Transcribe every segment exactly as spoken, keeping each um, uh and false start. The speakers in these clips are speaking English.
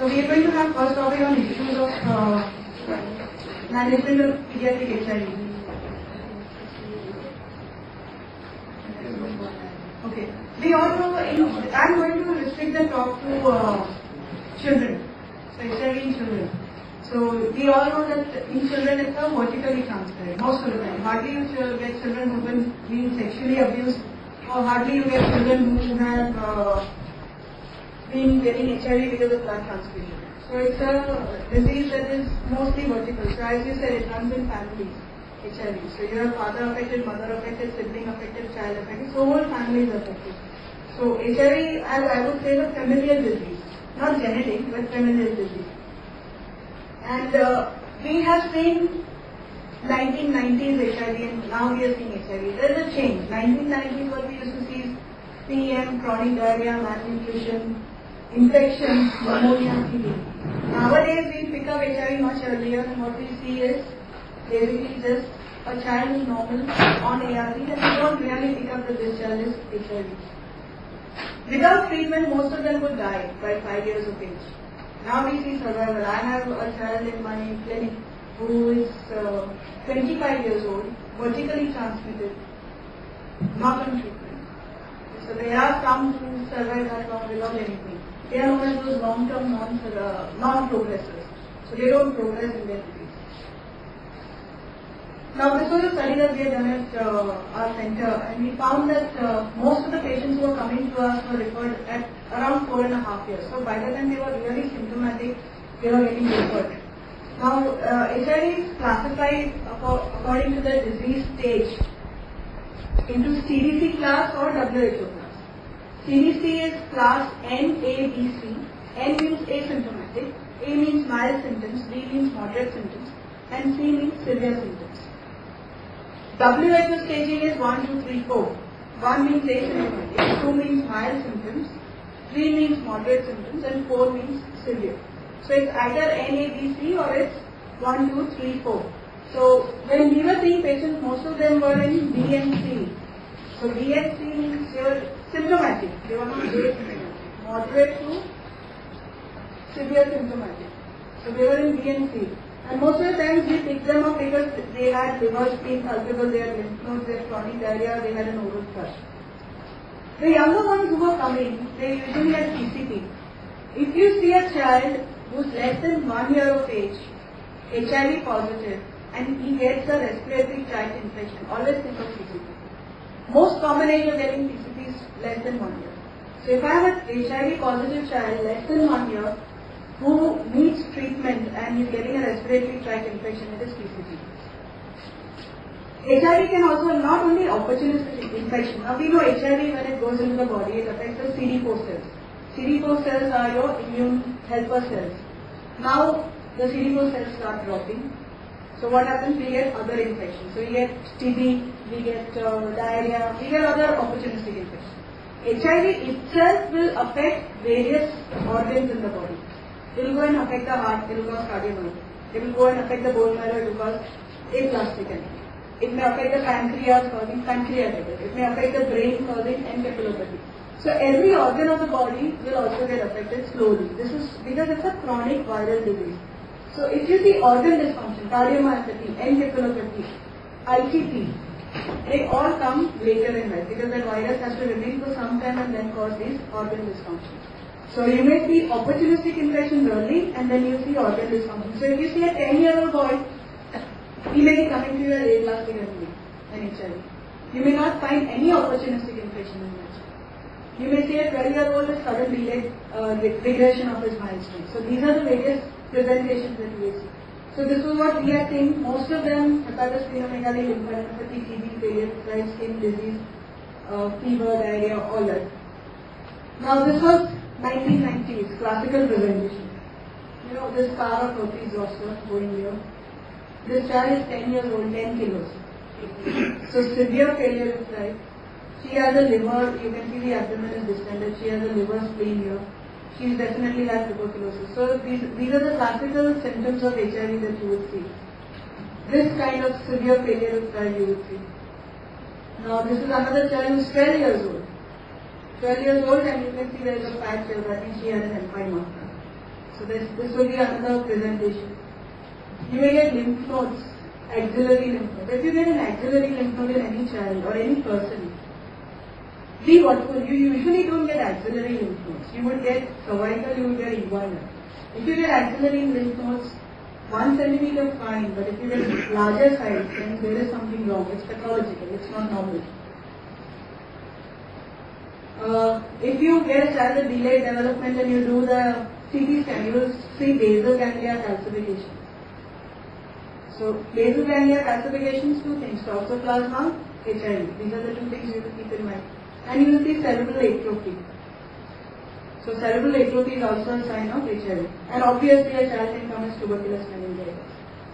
So we are going to have a topic on issues of uh, management of pediatric H I V. Okay. We all know, I am going to restrict the talk to uh, children. So H I V in children. So we all know that in children it's a vertically transmitted, most of the time. Hardly you get children who have been being sexually abused, or hardly you get children who have uh, been getting H I V because of blood transfusion. So it's a disease that is mostly vertical. So as you said, it runs in families, H I V. So you have father affected, mother affected, sibling affected, child affected, so whole family is affected. So H I V, as I would say, is a familial disease. Not genetic, but familial disease. And uh, we have seen nineteen nineties H I V and now we are seeing H I V. There is a change. nineteen nineties what we used to see is C M, chronic diarrhea, malnutrition, infection, pneumonia, T B. Nowadays we pick up H I V much earlier and what we see is basically just a child is normal on A R T and we don't really pick up that this child is H I V. Without treatment most of them would die by five years of age. Now we see survival. I have a child in my clinic who is uh, twenty-five years old, vertically transmitted, not on treatment. So there are some who survive that long without anything. They are known as those long-term non-progressors. Non so they don't progress in their disease. Now this was a study that we had done at uh, our center, and we found that uh, most of the patients who were coming to us were referred at around four and a half years. So by the time they were really symptomatic, they were getting referred. Now uh, H I V is classified according to the disease stage into C D C class or W H O class. C D C is class N, A, B, C. N means asymptomatic, A means mild symptoms, B means moderate symptoms, and C means severe symptoms. W H O staging is one, two, three, four. one means asymptomatic, two means mild symptoms, three means moderate symptoms, and four means severe. So it's either N A B C or it's one, two, three, four. So when we were seeing patients, most of them were in B and C. So B and C means they were symptomatic. They were not moderate to severe symptomatic. So they were in B and C. And most of the times we pick them up because they had liver spleen, culpable, they had lymph nodes, they had chronic diarrhea, they had an oral thrush. The younger ones who were coming, they usually had P C P. If you see a child who is less than one year of age, H I V positive, and he gets a respiratory tract infection, always think of P C P. Most common age of getting P C P is less than one year. So if I have an H I V positive child less than one year, who needs treatment and is getting a respiratory tract infection, it is P C P. H I V can also not only opportunistic infection. Now we know H I V when it goes into the body, it affects the C D four cells. C D four cells are your immune helper cells. Now the C D four cells start dropping. So what happens? We get other infections. So we get T B, we get uh, diarrhea, we get other opportunistic infections. H I V itself will affect various organs in the body. It will go and affect the heart, it will cause cardiomyopathy. It will go and affect the bone marrow, it will cause aplastic anemia. It may affect the pancreas, causing pancreatitis. It may affect the brain, causing encephalopathy. So every organ of the body will also get affected slowly. This is because it's a chronic viral disease. So if you see organ dysfunction, cardiomyopathy, encephalopathy, I T P, they all come later in life because that virus has to remain for some time and then cause these organ dysfunctions. So you may see opportunistic infection early and then you see organ dysfunction. So if you see a ten year old boy, he may be coming to you at late last year and H I V. You may not find any opportunistic infection in that. You may see a twelve year old with sudden delayed uh, regression of his milestones. So these are the various presentations that we see. So this was what we are seeing. Most of them, hepatitis, splenomegaly, lymphadenopathy, T B, failure, skin disease, uh, fever, diarrhea, all that. Now this was nineteen nineties, classical presentation. You know, this scar of herpes zoster going here. This child is ten years old, ten kilos. So severe failure is life. She has a liver, you can see the abdomen is distended, she has a liver spleen here. She definitely has tuberculosis. So these, these are the classical symptoms of H I V that you would see. This kind of severe failure of child you would see. Now this is another child who is twelve years old. twelve years old and you can see there is a fat cell. I think she has an alpine marker. So this, this will be another presentation. You may get lymph nodes, axillary lymph nodes. If you get an axillary lymph node in any child or any person, see what you usually don't get axillary lymph nodes. You would get cervical, you would get inguinal. If you get axillary lymph nodes, one centimeter fine, but if you get larger size, then there is something wrong. It's pathological, it's not normal. Uh, if you get a child with delayed development and you do the C T scan, you will see basal ganglia calcification. So basal ganglia calcifications, two things, toxoplasma, H I V. These are the two things you will keep in mind. And you will see cerebral atrophy. So cerebral atrophy is also a sign of H I V. And obviously a child can come as tuberculous meningitis.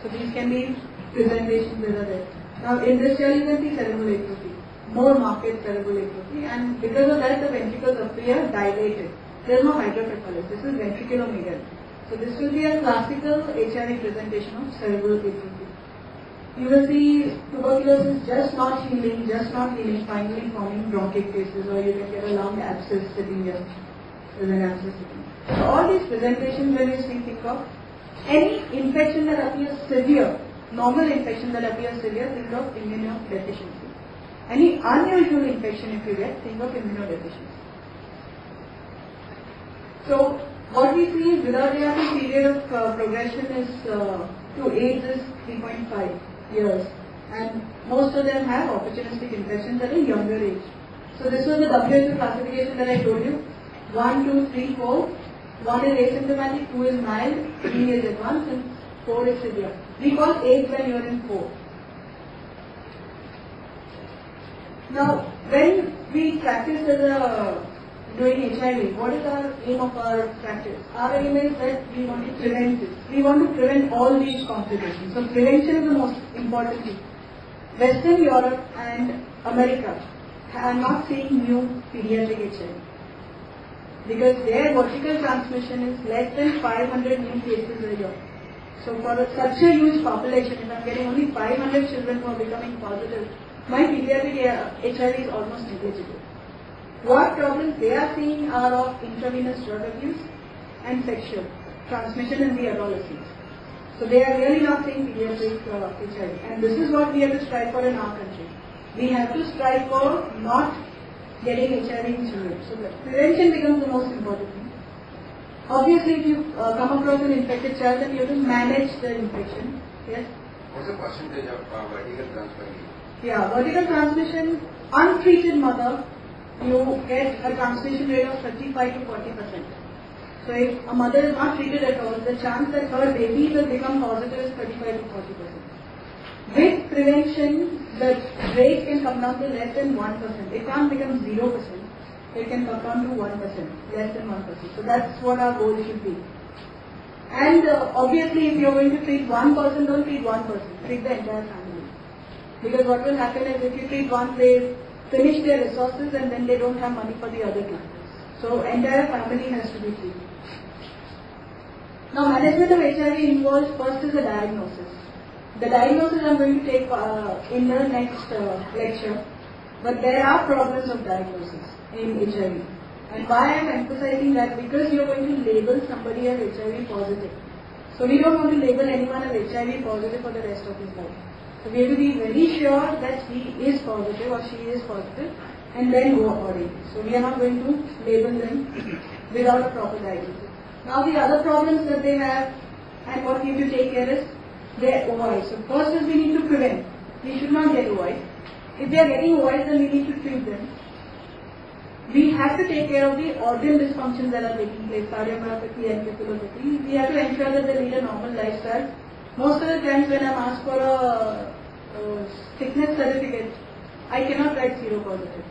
So these can be presentations that are there. Now in this child you can see cerebral atrophy. More marked cerebral atrophy, and because of that the ventricles appear dilated. There is no hydrocephalus, this is ventriculomegaly. So this will be a classical H I V presentation of cerebral atrophy. You will see tuberculosis just not healing, just not healing, finally forming bronchic cases, or you can get a lung abscess sitting here. There's an abscess sitting. So all these presentations when you think of any infection that appears severe, normal infection that appears severe, think of immunodeficiency. Any unusual infection if you get, think of immunodeficiency. So what we see is without the period of uh, progression is uh, to AIDS is three point five years, and most of them have opportunistic infections at a younger age. So this was the W H O classification that I told you. one, two, three, four. one is asymptomatic, two is mild, three is advanced, and four is severe. We call AIDS when you are in four. Now, when we practice as a doing H I V, what is our aim of our practice? Our aim is that we want to prevent it. We want to prevent all these complications. So prevention is the most important thing. Western Europe and America are not seeing new pediatric H I V because their vertical transmission is less than five hundred new cases a year. So for a, such a huge population, if I am getting only five hundred children who are becoming positive, my pediatric H I V is almost negligible. What problems they are seeing are of intravenous drug abuse and sexual transmission in the adolescents. So they are really not seeing pediatric uh, H I V. And this is what we have to strive for in our country. We have to strive for not getting H I V in children. So prevention becomes the most important thing. Obviously, if you uh, come across an infected child, then you have to manage the infection. Yes? What's the percentage of uh, vertical transmission? Yeah, vertical transmission, untreated mother, you get a transmission rate of thirty-five to forty percent. So if a mother is not treated at all, the chance that her baby will become positive is thirty-five to forty percent. With prevention, the rate can come down to less than one percent. It can't become zero percent. It can come down to one percent, less than one percent. So that's what our goal should be. And uh, obviously, if you're going to treat one person, don't treat one person. Treat the entire family. Because what will happen is if you treat one, they finish their resources and then they don't have money for the other two. So entire family has to be treated. Now management of H I V involves first is the diagnosis. The diagnosis I'm going to take uh, in the next uh, lecture. But there are problems of diagnosis in H I V. And why I'm emphasizing that? Because you're going to label somebody as H I V positive. So we don't want to label anyone as H I V positive for the rest of his life. So we have to be very sure that he is positive or she is positive and then go accordingly. So we are not going to label them without a proper diagnosis. Now the other problems that they have and what we need to take care is their O I. So first is we need to prevent. We should not get O I. If they are getting O I, then we need to treat them. We have to take care of the organ dysfunctions that are taking place, cardiomyopathy and capillopathy. We have to ensure that they lead a normal lifestyle. Most of the times when I'm asked for a, a sickness certificate, I cannot write seropositive.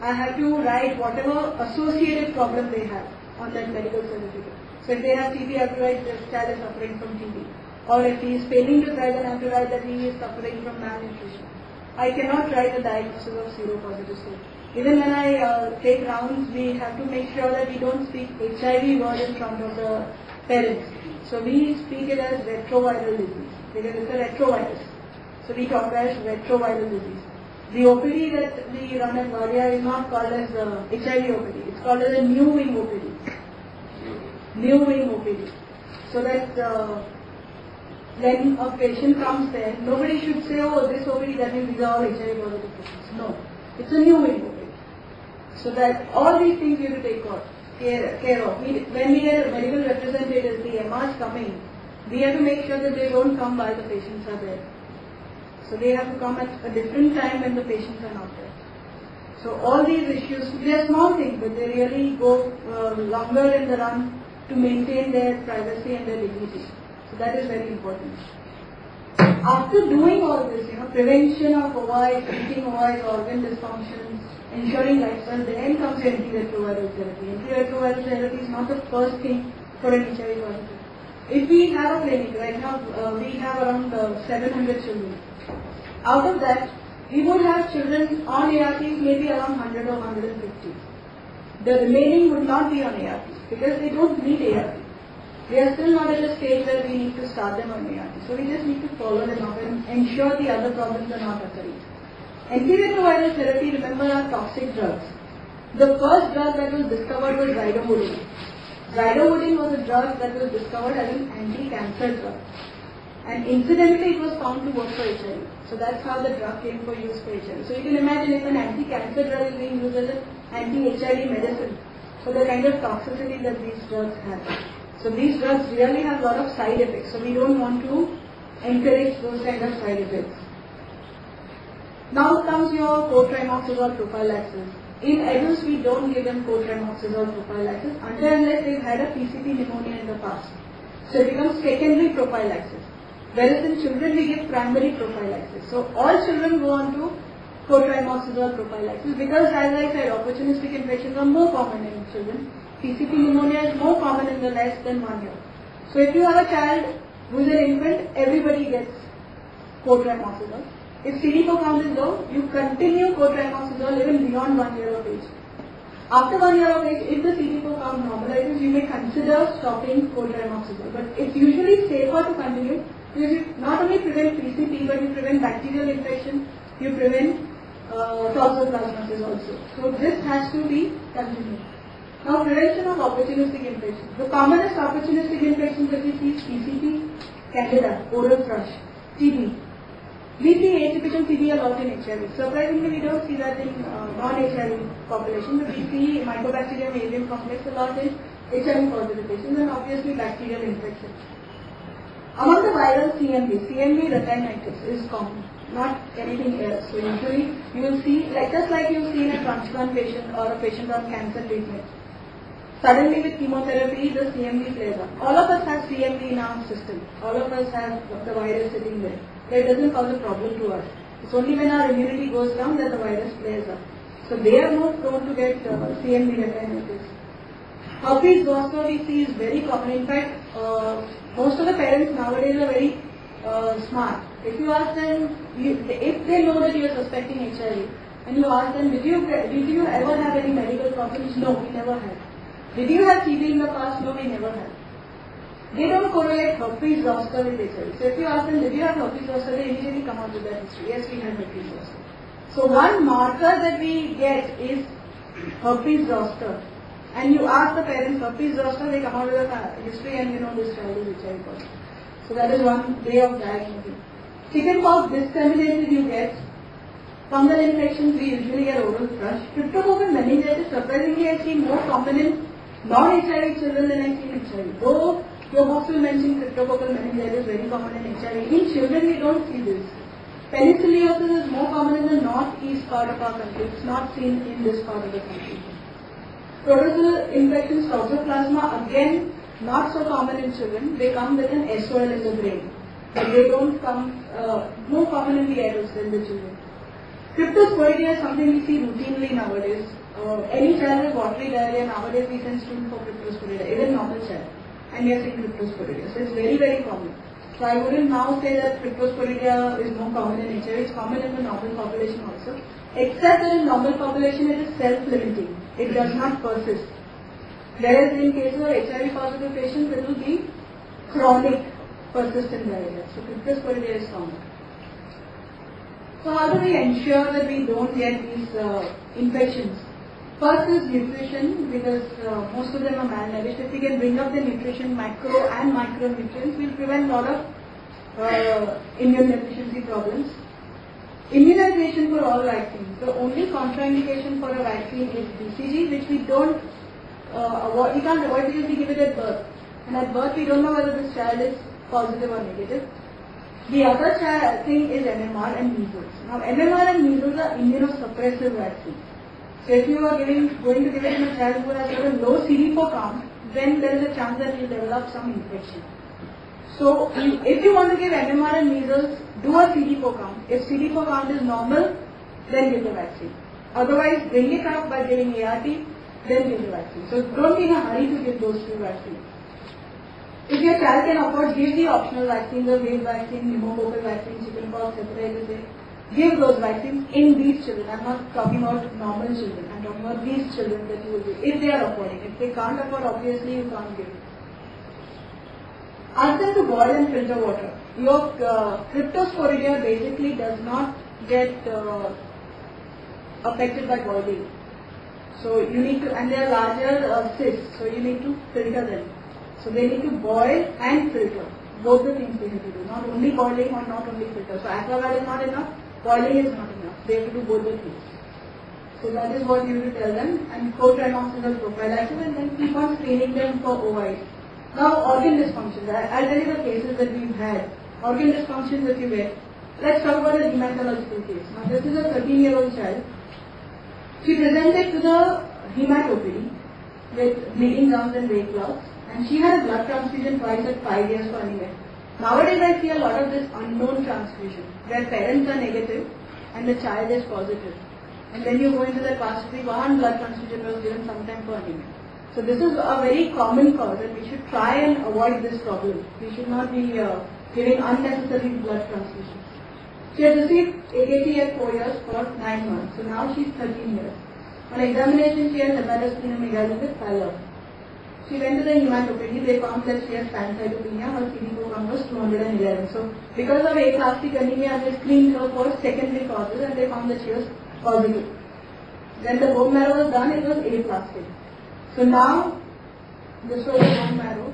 I have to write whatever associated problem they have on that medical certificate. So if they have T B, I have to write this child is suffering from T B. Or if he is failing to thrive, then I have to write that he is suffering from malnutrition. I cannot write the diagnosis of seropositive. So even when I uh, take rounds, we have to make sure that we don't speak H I V word in front of the parents. So we speak it as retroviral disease, because it's a retrovirus. So we talk as retroviral disease. The O P D that we run at Wadia is not called as the H I V O P D, it's called as a new wing O P D. during O P D, so that uh, when a patient comes there, nobody should say, oh, this O P D, that means these are all H I V positive patients. No, it's a new wing O P D. So that all these things you have to take on, care, care of. We, when we are medical representatives, the M Rs coming, we have to make sure that they don't come while the patients are there. So they have to come at a different time when the patients are not there. So all these issues, they are small things, but they really go uh, longer in the run to maintain their privacy and their dignity. So that is very important. After doing all this, you know, prevention of O I, treating O I, organ dysfunctions, ensuring lifestyle, then comes antiretroviral therapy. Antiretroviral therapy is not the first thing for an H I V person. If we have a clinic, right now uh, we have around uh, seven hundred children. Out of that, we would have children on A R Ts maybe around one hundred or one hundred fifty. The remaining would not be on A R Ts because they don't need A R T. They are still not at a stage where we need to start them on A R T. So we just need to follow them up and ensure the other problems are not occurring. Antiretroviral therapy, remember, are toxic drugs. The first drug that was discovered was zidovudine. Zidovudine was a drug that was discovered as an anti-cancer drug. And incidentally, it was found to work for H I V. So that's how the drug came for use for H I V. So you can imagine if an anti-cancer drug is being used as an anti-H I V medicine, so the kind of toxicity that these drugs have. So these drugs really have a lot of side effects. So we don't want to encourage those kind of side effects. Now comes your cotrimoxazole prophylaxis. In adults, we don't give them cotrimoxazole prophylaxis until unless they've had a P C P pneumonia in the past. So it becomes secondary prophylaxis. Whereas in children, we give primary prophylaxis. So all children go on to cotrimoxazole prophylaxis because, as I said, opportunistic infections are more common in children. P C P pneumonia is more common in the less than one year. So if you have a child who is an infant, everybody gets cotrimoxazole. If C D four count is low, you continue cotrimoxazole even beyond one year of age. After one year of age, if the C D four count normalizes, you may consider stopping cotrimoxazole. But it's usually safer to continue. You not only prevent P C P, but you prevent bacterial infection, you prevent uh, toxoplasmosis also. So this has to be continued. Now prevention of opportunistic infections. The commonest opportunistic infections that we see is P C P, Candida, oral thrush, T B. We see atypical T B a lot in H I V. Surprisingly, we don't see that in uh, non-H I V population, but we see Mycobacterium avium complex a lot in H I V positive patients and obviously bacterial infections. Among the viral C M V, C M V retinitis is common, not anything else. So usually you will see, like just like you see in a transplant patient or a patient on cancer treatment, suddenly with chemotherapy the C M V flares up. All of us have C M V in our system. All of us have the virus sitting there. So it doesn't cause a problem to us. It's only when our immunity goes down that the virus flares up. So they are more prone to get uh, C M V retinitis. Herpes zoster we see is very common. In fact, uh, most of the parents nowadays are very uh, smart. If you ask them, if they know that you are suspecting H I V, and you ask them, did you did you ever have any medical problems? No, we never had. Did you have T B in the past? No, we never had. They don't correlate herpes zoster with H I V. So if you ask them, did you have herpes zoster? They immediately come out with that history. Yes, we had herpes zoster. So one marker that we get is herpes zoster. And you ask the parents, herpes zoster, they come out with a history and you know this child is H I V positive. So that is one way of diagnosing. Chickenpox disseminated you get. Fungal infections we usually get oral thrush. Cryptococcal meningitis, surprisingly I see more common in non-H I V children than I see in H I V. Though your boss will mention cryptococcal meningitis very common in H I V. In children we don't see this. Penicilliosis is more common in the northeast part of our country. It's not seen in this part of the country. Protozoal infections, toxoplasma, again, not so common in children. They come with an S O L in the brain. But they don't come, uh, more common in the adults than the children. Cryptosporidia is something we see routinely nowadays. Uh, any child with watery diarrhea, nowadays we send students for cryptosporidia, even normal child. And we are seeing cryptosporidia. So it's very, very common. So I wouldn't now say that cryptosporidia is more common in H I V. It's common in the normal population also. Except that in normal population it is self-limiting. It does not persist. Whereas in cases of H I V positive patients, it will be chronic persistent diarrhea. So cryptosporidia is common. So how do we ensure that we don't get these uh, infections? First is nutrition, because uh, most of them are malnourished. If we can bring up the nutrition, macro and micronutrients, we will prevent a lot of uh, immune deficiency problems. Immunization for all vaccines. The only contraindication for a vaccine is B C G, which we don't uh, avoid. We can't avoid because we give it at birth. And at birth, we don't know whether this child is positive or negative. The other thing is M M R and measles. Now, M M R and measles are immunosuppressive vaccines. So if you are giving, going to give it in a child who has got a low C D four count, then there is a chance that you develop some infection. So if you want to give M M R and measles, do a C D four count. If C D four count is normal, then give the vaccine. Otherwise, bring it up by giving A R T, then give the vaccine. So don't be in a hurry to give those two vaccines. If your child can afford, give the optional vaccines, the wave vaccine, pneumococcal vaccine, chickenpox, hepatitis A. Give those vaccines in these children. I'm not talking about normal children. I'm talking about these children that you will give, if they are affording. If they can't afford, obviously you can't give it. Ask them to boil and filter water. Your uh, cryptosporidia basically does not get uh, affected by boiling. So you need to, and they are larger uh, cysts, so you need to filter them. So they need to boil and filter. Both the things they need to do. Not only boiling or not only filter. So aquavit is not enough, boiling is not enough. They have to do both the things. So that is what you need to tell them. And cotrimoxazole prophylaxis, and then keep on screening them for O I. Now organ dysfunctions. I'll tell you the cases that we've had. Organ dysfunctions that you get. Let's talk about the hematological case. Now this is a thirteen year old child. She presented to the hematopedy with bleeding gums and weight loss. And she had a blood transfusion twice at five years for an event. Nowadays I see a lot of this unknown transfusion, where parents are negative and the child is positive. And then you go into that past week, one blood transfusion was given sometime for an event. So this is a very common cause, and we should try and avoid this problem. We should not be uh, giving unnecessary blood transfusions. She has received A A T at four years for nine months. So now she's thirteen years. On examination she has hepatosplenomegaly with pallor. She went to the hematopedy, they found that she has pancytopenia, her C D four count was two hundred eleven. So because of aplastic anemia, they screened her for secondary causes and they found that she was positive. Then the bone marrow was done, it was aplastic. So now, this was the bone marrow,